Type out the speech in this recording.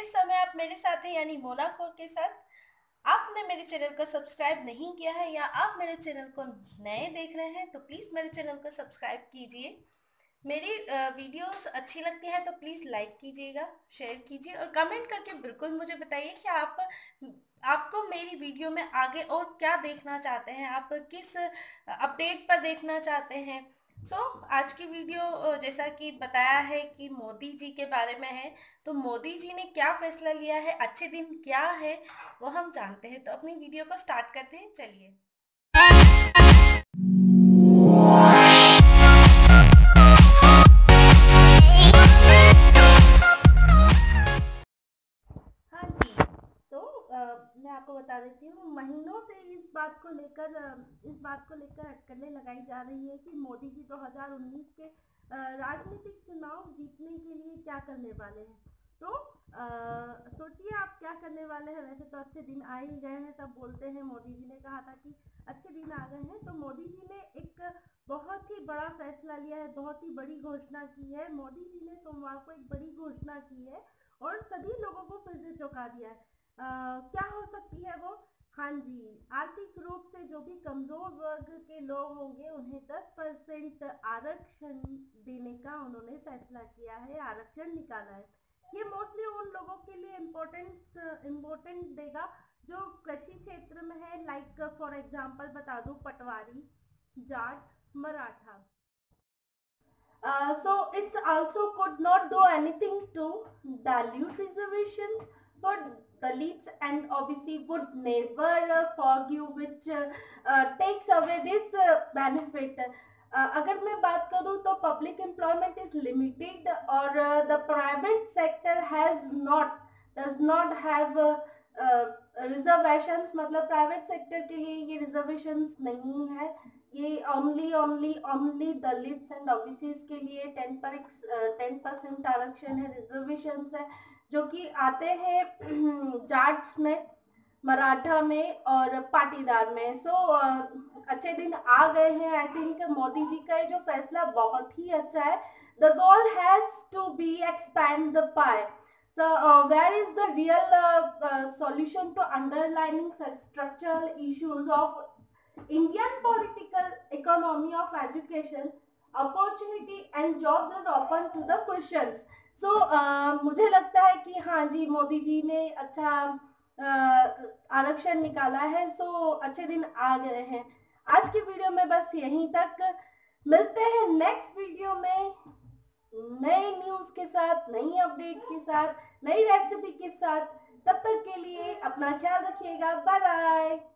इस समय आप मेरे साथ हैं, यानी मोना कौर के साथ। आपने मेरे चैनल को सब्सक्राइब नहीं किया है या आप मेरे चैनल को नए देख रहे हैं तो प्लीज़ मेरे चैनल को सब्सक्राइब कीजिए। मेरी वीडियोस अच्छी लगती हैं तो प्लीज़ लाइक कीजिएगा, शेयर कीजिए और कमेंट करके बिल्कुल मुझे बताइए कि आपको मेरी वीडियो में आगे और क्या देखना चाहते हैं, आप किस अपडेट पर देखना चाहते हैं। आज की वीडियो जैसा कि बताया है कि मोदी जी के बारे में है, तो मोदी जी ने क्या फैसला लिया है, अच्छे दिन क्या है वो हम जानते हैं। तो अपनी वीडियो को स्टार्ट करते हैं, चलिए। हाँ जी, तो मैं आपको बता देती हूँ, महीनों से इस बात को लेकर अटकलें लगाई जा रही है कि मोदी जी 2019 के राजनीतिक चुनाव जीतने के लिए क्या करने वाले हैं। तो सोचिए आप क्या करने वाले हैं। वैसे तो अच्छे दिन आ ही गए हैं, सब बोलते हैं, मोदी जी ने कहा था कि अच्छे दिन आ गए हैं। तो मोदी जी ने एक बहुत ही बड़ा फैसला लिया है, बहुत ही बड़ी घोषणा की है। मोदी जी ने सोमवार को एक बड़ी घोषणा की है और सभी लोगों को फिर से चौंका दिया है। क्या हो सकती है वो? हाँ जी, आर्थिक रूप से जो भी कमजोर वर्ग के लोग होंगे उन्हें 10% आरक्षण देने का उन्होंने फैसला किया है, आरक्षण निकाला है। ये मोस्टली उन लोगों के लिए इम्पोर्टेंट देगा जो कृषि क्षेत्र में है, लाइक फॉर एग्जांपल बता दूं, पटवारी, Jat, Maratha. So it's also could not do anything to dilute reservations for Dalits and OBC would never forgive which takes away this benefit. अगर मैं बात करूँ तो public employment is limited और the private sector does not have reservations, मतलब private sector के लिए ये reservations नहीं है। ये only Dalits and OBCs के लिए 10% आरक्षण है, reservations है, जो कि आते हैं जाट्स में, मराठा में और पाटीदार में। अच्छे दिन आ गए हैं। आई थिंक मोदी जी का ये जो फैसला बहुत ही अच्छा है। The goal has to be expand the pie, so where is the real solution to underlining structural issues of Indian political economy of education opportunity and jobs is open to the questions. मुझे लगता है कि हाँ जी, मोदी जी ने अच्छा आरक्षण निकाला है। अच्छे दिन आ गए हैं। आज की वीडियो में बस यहीं तक। मिलते हैं नेक्स्ट वीडियो में नई न्यूज के साथ, नई अपडेट के साथ, नई रेसिपी के साथ। तब तक के लिए अपना ख्याल रखिएगा। Bye bye.